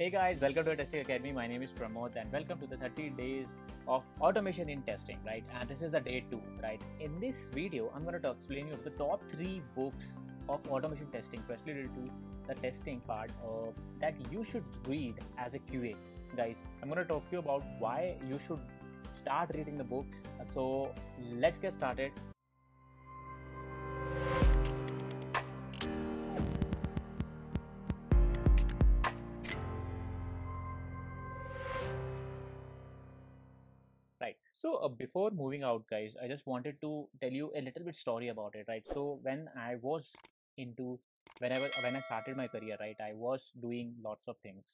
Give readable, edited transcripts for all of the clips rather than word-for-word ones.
Hey guys, welcome to Testing Academy. My name is Pramod and welcome to the 30 days of automation in testing, right? And this is the day 2, right? In this video, I'm going to explain you the top 3 books of automation testing, especially related to the testing part that you should read as a QA. Guys, I'm going to talk to you about why you should start reading the books. So let's get started. So before moving out, guys, I just wanted to tell you a little bit story about it, right? So when I started my career, right, I was doing lots of things,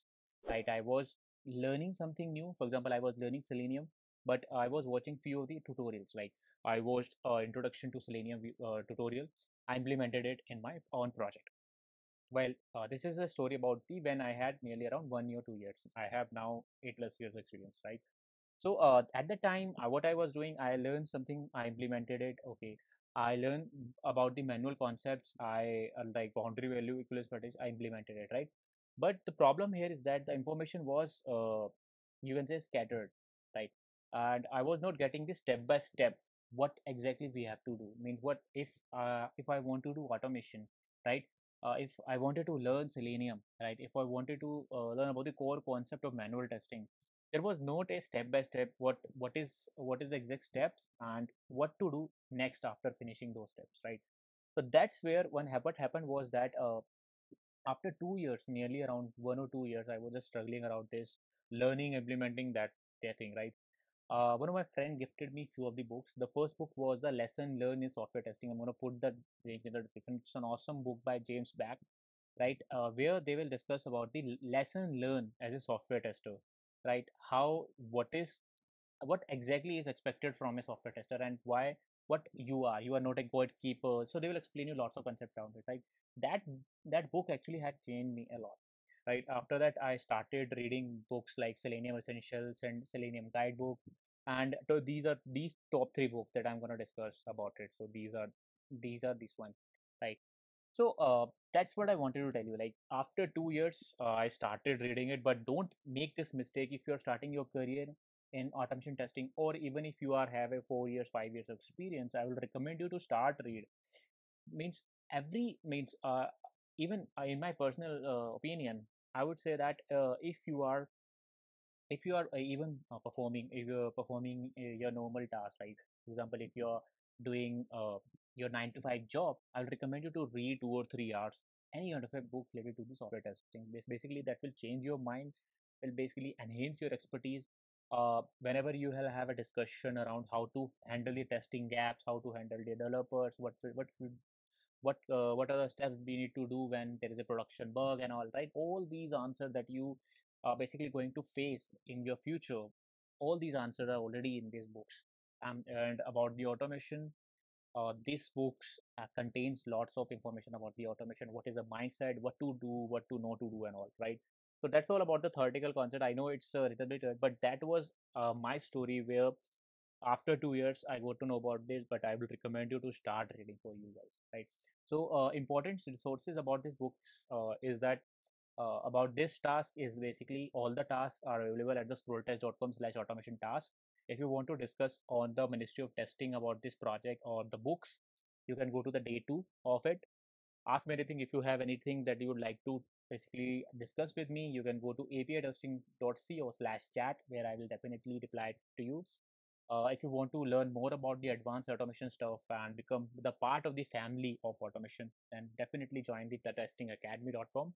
right? I was learning something new. For example, I was learning Selenium, but I was watching few of the tutorials. Like I watched introduction to Selenium tutorial. I implemented it in my own project. Well, this is a story about the when I had nearly around 1 year, 2 years. I have now 8+ years of experience, right? So at the time, what I was doing, I learned something, I implemented it. Okay, I learned about the manual concepts. I like boundary value, equivalence strategy. I implemented it, right? But the problem here is that the information was, you can say, scattered, right? And I was not getting the step by step what exactly we have to do. Means what if I want to do automation, right? If I wanted to learn Selenium, right? If I wanted to learn about the core concept of manual testing. There was not a step by step what is the exact steps and what to do next after finishing those steps, right? So that's where what happened was that after 2 years, nearly around 1 or 2 years, I was just struggling around this, learning, implementing that thing, right? One of my friends gifted me few of the books. The first book was the Lesson Learned in Software Testing. I'm going to put that link in the description. It's an awesome book by James Bach, right? Where they will discuss about the lesson learned as a software tester. Right, what exactly is expected from a software tester and why what you are not a code keeper. So they will explain you lots of concepts around it. Right, that book actually had changed me a lot. Right, after that I started reading books like Selenium Essentials and Selenium Guidebook, and so these are these top 3 books that I'm gonna discuss about it. So these ones, right? So that's what I wanted to tell you. Like after 2 years, I started reading it, but don't make this mistake if you're starting your career in automation testing, or even if you have a 4 years, 5 years of experience, I would recommend you to start read. Even in my personal opinion, I would say that if you're performing your normal task, like for example, if you're doing your 9-to-5 job, I'll recommend you to read 2 or 3 hours any kind of a book related to the software testing. Basically, that will change your mind, will basically enhance your expertise. Whenever you will have a discussion around how to handle the testing gaps, how to handle the developers, what are the steps we need to do when there is a production bug and all, right? All these answers that you are basically going to face in your future, all these answers are already in these books. And about the automation, these books contains lots of information about the automation, what is the mindset, what to do, what to not to do and all, right? So that's all about the theoretical concept. I know it's a little bit, but that was my story where after 2 years I got to know about this, but I will recommend you to start reading for you guys, right? So important resources about this book is that about this task is basically all the tasks are available at the scrolltest.com/automation-task. If you want to discuss on the Ministry of Testing about this project or the books, you can go to the day 2 of it. Ask me anything. If you have anything that you would like to basically discuss with me, you can go to api.testing.co/chat, where I will definitely reply to you. If you want to learn more about the advanced automation stuff and become the part of the family of automation, then definitely join the testingacademy.com.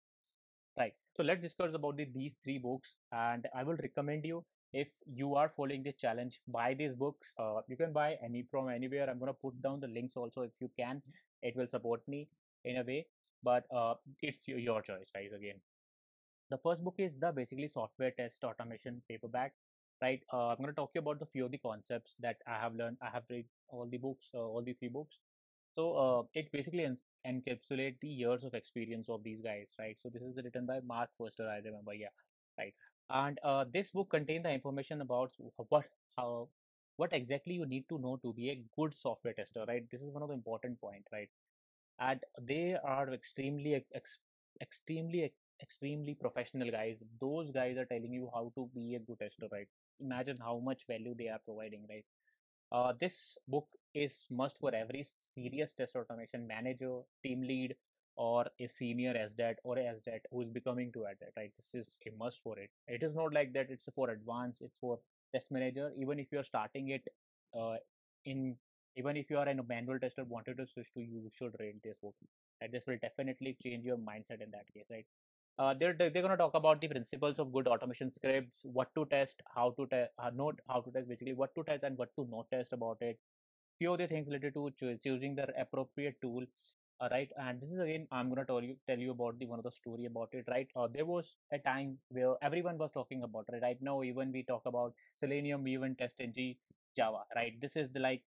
Right. So let's discuss about these 3 books, and I will recommend you. If you are following this challenge, buy these books. You can buy from anywhere. I'm going to put down the links also if you can. It will support me in a way, but it's your choice, guys. Again, the first book is the basically software test automation paperback, right? I'm going to talk to you about the few of the concepts that I have learned. I have read all the books, all the 3 books. So it basically encapsulates the years of experience of these guys, right? So this is written by Mark Foster, I remember, yeah, right. And this book contains the information about what exactly you need to know to be a good software tester, right? This is one of the important points, right? And they are extremely extremely professional guys. Those guys are telling you how to be a good tester, right? Imagine how much value they are providing, right? This book is must for every serious test automation manager, team lead, or a senior SDAT or SDAT who is becoming to ADAT, right? This is a must for it. It is not like that. It's for advanced. It's for test manager. Even if you are starting it even if you are a manual tester wanted to switch to, you should read this book. And this will definitely change your mindset in that case, right? They're going to talk about the principles of good automation scripts, what to test, how to test, not how to test, basically what to test and what to not test about it. Few of the things related to choosing the appropriate tool, right? And this is again, I'm going to tell you about the one of the story about it, right? There was a time where everyone was talking about it. Right now, even we talk about Selenium, even TestNG, Java, right? This is the like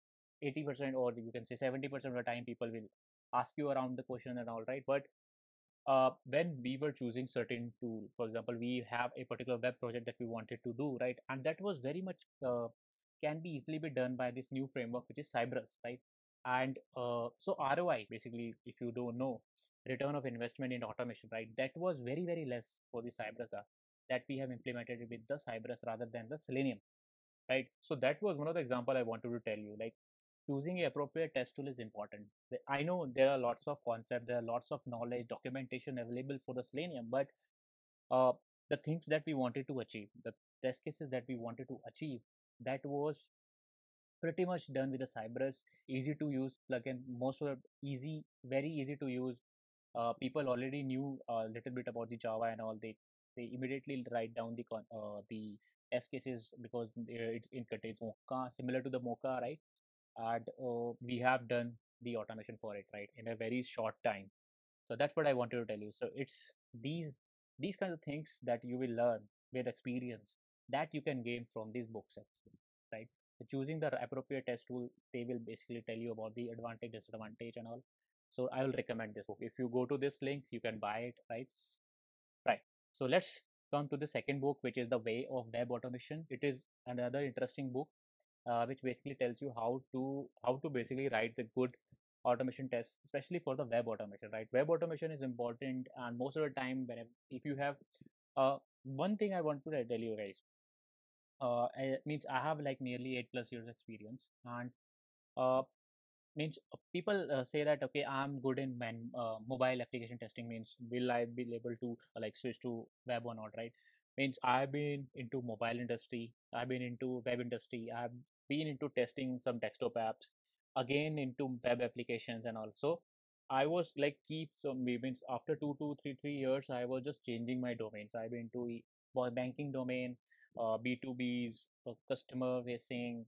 80% or you can say 70% of the time people will ask you around the question and all, right? But when we were choosing certain tool, for example, we have a particular web project that we wanted to do, right? And that was very much can be easily be done by this new framework, which is Cypress, right? And so ROI, basically, if you don't know, return of investment in automation, right? That was very, very less for the Cypress that we have implemented with the Cypress rather than the Selenium, right? So that was one of the example I wanted to tell you, like, choosing an appropriate test tool is important. I know there are lots of concepts, there are lots of knowledge, documentation available for the Selenium, but the things that we wanted to achieve, the test cases that we wanted to achieve, that was pretty much done with the Cypress, easy to use plugin, most of easy, very easy to use. People already knew a little bit about the Java and all. They immediately write down the test cases because it contains Mocha, similar to the Mocha, right? And we have done the automation for it, right, in a very short time. So that's what I wanted to tell you. So it's these kinds of things that you will learn with experience that you can gain from these books, right? So choosing the appropriate test tool, they will basically tell you about the advantage, disadvantage and all. So I will recommend this book. If you go to this link, you can buy it, right? Right. So let's come to the second book, which is The Way of Web Automation. It is another interesting book. Which basically tells you how to basically write the good automation tests, especially for the web automation, right? Web automation is important, and most of the time, if you have one thing I want to tell you guys, means I have like nearly 8+ years experience, and means people say that okay, I'm good in mobile application testing. Means will I be able to like switch to web or not, right? Means I've been into mobile industry, I've been into web industry, I've been into testing some desktop apps, again into web applications and also I was like means after three years, I was just changing my domains. I've been to banking domain, B2Bs, customer facing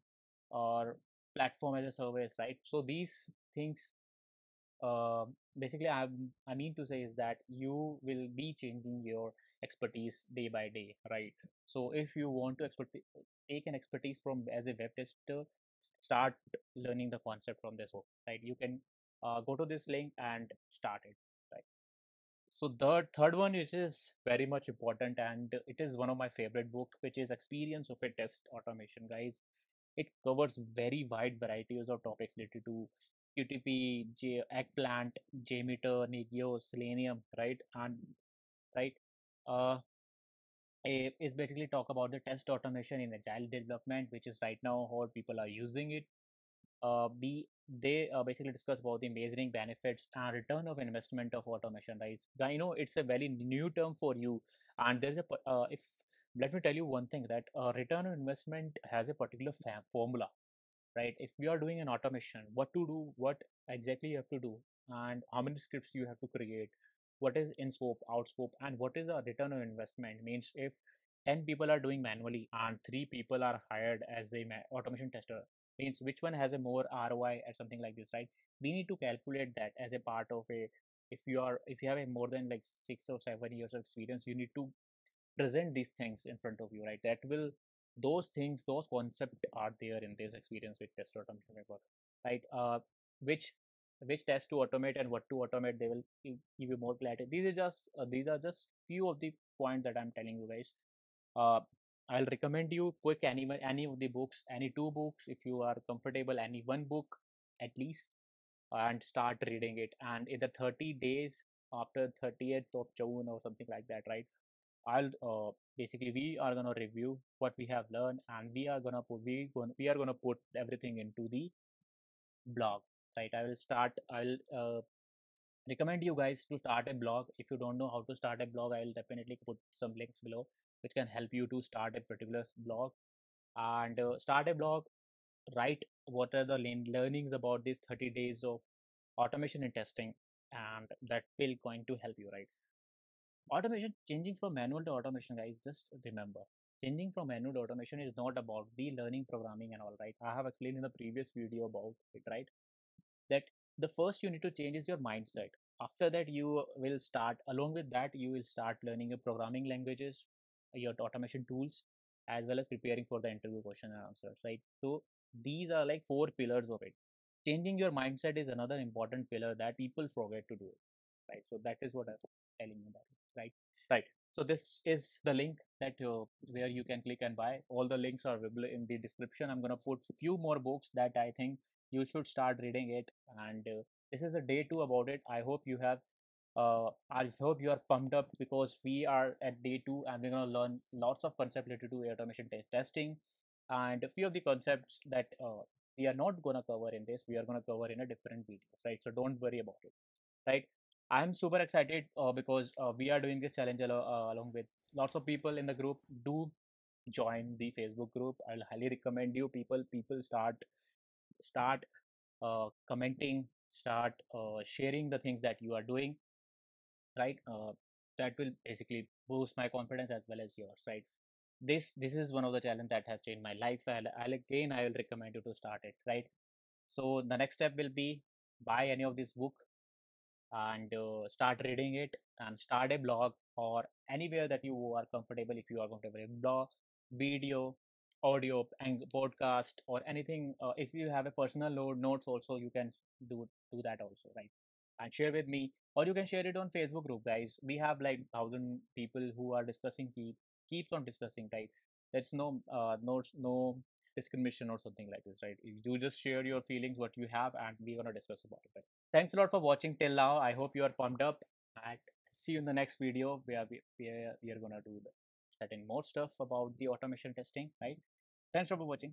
or platform as a service, right? So these things basically I mean to say is that you will be changing your expertise day by day, right? So if you want to take an expertise from as a web tester, start learning the concept from this book, right? You can go to this link and start it, right? So the third one, which is very much important, and it is one of my favorite book, which is Experience of a Test Automation, guys. It covers very wide varieties of topics related to QTP, eggplant, Jmeter, Nikio, Selenium, right? And right, is basically talk about the test automation in agile development, which is right now how people are using it. They basically discuss about the amazing benefits and return of investment of automation, right? I know it's a very new term for you, and there's a let me tell you one thing, that return on investment has a particular formula. Right, if you are doing an automation, what to do, what exactly you have to do, and how many scripts you have to create, what is in scope, out scope, and what is the return on investment. Means if 10 people are doing manually and 3 people are hired as a automation tester, means which one has a more ROI or something like this, right? We need to calculate that as a part of a, if you have a more than like 6 or 7 years of experience, you need to present these things in front of you, right? That will, those concepts are there in this Experience with Test Automation framework, right? Which tests to automate and what to automate, they will give you more clarity. These are just few of the points that I'm telling you guys. I'll recommend you quick any of the books, any 2 books if you are comfortable, any 1 book at least, and start reading it. And in the 30 days after 30th of June or something like that, right? I'll basically, we are gonna review what we have learned, and we are gonna put everything into the blog, right? I'll recommend you guys to start a blog. If you don't know how to start a blog, I'll definitely put some links below which can help you to start a particular blog and start a blog. Write what are the learnings about these 30 days of automation and testing, and that will going to help you, right? Automation, changing from manual to automation, guys, just remember, changing from manual to automation is not about the learning programming and all, right? I have explained in the previous video about it, right? That the first you need to change is your mindset. After that, you will start, along with that, you will start learning your programming languages, your automation tools, as well as preparing for the interview question and answers, right? So these are like 4 pillars of it. Changing your mindset is another important pillar that people forget to do, right? So that is what I'm telling you about, right? So this is the link that where you can click and buy. All the links are available in the description. I'm gonna put a few more books that I think you should start reading it, and this is a day 2 about it. I hope you have I hope you are pumped up, because we are at day 2 and we're gonna learn lots of concepts related to automation testing. And a few of the concepts that we are not going to cover in this, we are going to cover in a different video, right? So don't worry about it, right? I'm super excited because we are doing this challenge along with lots of people in the group. Do join the Facebook group. I'll highly recommend you people. Start commenting, start sharing the things that you are doing, right? That will basically boost my confidence as well as yours, right? This is one of the challenges that has changed my life. I will recommend you to start it, right? So the next step will be buy any of this book and start reading it, and start a blog or anywhere that you are comfortable. If you are comfortable with blog, video, audio, and podcast or anything, if you have a personal notes also, you can do that also, right? And share with me, or you can share it on Facebook group, guys. We have like 1,000 people who are discussing keeps on discussing, right? There's no discrimination or something like this, right? You just share your feelings, what you have, and we're gonna discuss about it, right? Thanks a lot for watching till now. I hope you are pumped up, and see you in the next video where we are gonna do certain more stuff about the automation testing, right? Thanks for watching.